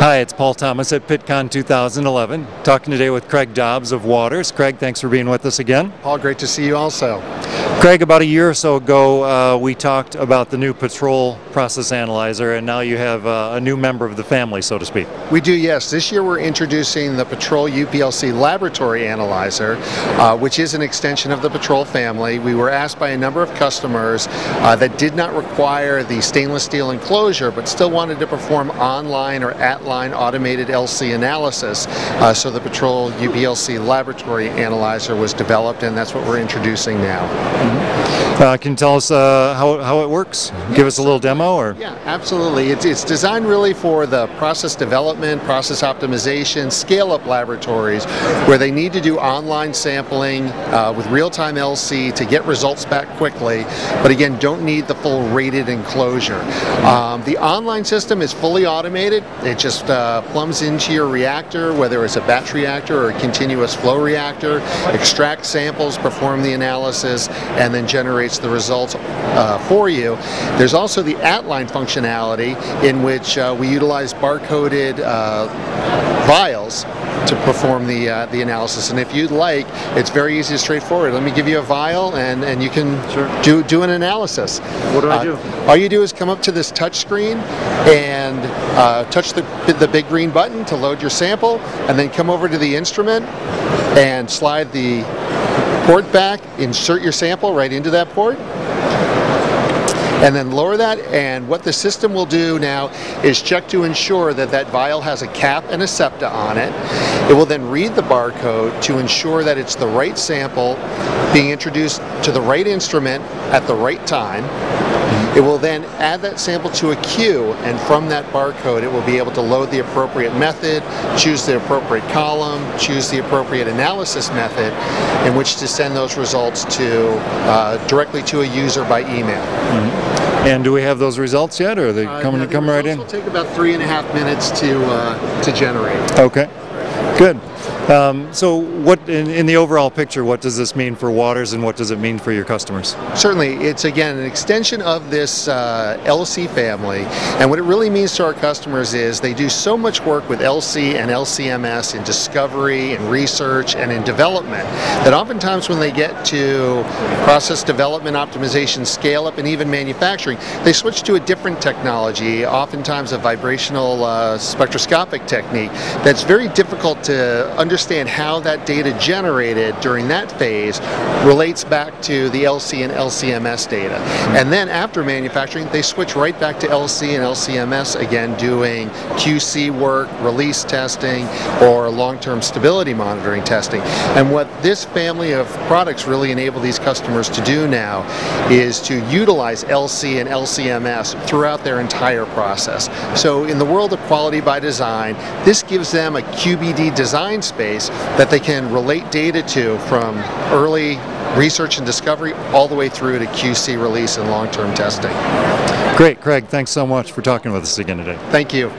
Hi, it's Paul Thomas at Pittcon 2011, talking today with Craig Dobbs of Waters. Craig, thanks for being with us again. Paul, great to see you also. Craig, about a year or so ago, we talked about the new PATROL process analyzer, and now you have a new member of the family, so to speak. We do, yes. This year we're introducing the PATROL UPLC Laboratory Analyzer, which is an extension of the PATROL family. We were asked by a number of customers that did not require the stainless steel enclosure, but still wanted to perform online or at-line automated LC analysis, so the PATROL UPLC Laboratory Analyzer was developed, and that's what we're introducing now. Can you tell us how it works? Give us a little demo? Or? Yeah, absolutely. It's designed really for the process development, process optimization, scale-up laboratories where they need to do online sampling with real-time LC to get results back quickly, but again, don't need the full rated enclosure. The online system is fully automated. It just plumbs into your reactor, whether it's a batch reactor or a continuous flow reactor, extracts samples, perform the analysis, and then generates the results for you. There's also the at-line functionality, in which we utilize barcoded vials to perform the analysis. And if you'd like, it's very easy and straightforward. Let me give you a vial, and you can do an analysis. What do I do? All you do is come up to this touch screen and touch the big green button to load your sample, and then come over to the instrument and slide the port back, insert your sample right into that port, and then lower that. And what the system will do now is check to ensure that that vial has a cap and a septa on it. It will then read the barcode to ensure that it's the right sample being introduced to the right instrument at the right time. It will then add that sample to a queue, and from that barcode it will be able to load the appropriate method, choose the appropriate column, choose the appropriate analysis method in which to send those results to directly to a user by email. Mm-hmm. And do we have those results yet, or are they coming right in? It will take about 3.5 minutes to generate. Okay, good. So what, in the overall picture, what does this mean for Waters, and what does it mean for your customers? Certainly, it's again an extension of this LC family, and what it really means to our customers is they do so much work with LC and LCMS in discovery and research and in development that oftentimes when they get to process development, optimization, scale up, and even manufacturing, they switch to a different technology, oftentimes a vibrational spectroscopic technique that's very difficult to understand how that data generated during that phase relates back to the LC and LCMS data. And then after manufacturing, they switch right back to LC and LCMS again, doing QC work, release testing, or long-term stability monitoring testing. And what this family of products really enable these customers to do now is to utilize LC and LCMS throughout their entire process. So in the world of quality by design, this gives them a QBD design space that they can relate data to from early research and discovery all the way through to QC release and long-term testing. Great, Craig, thanks so much for talking with us again today. Thank you.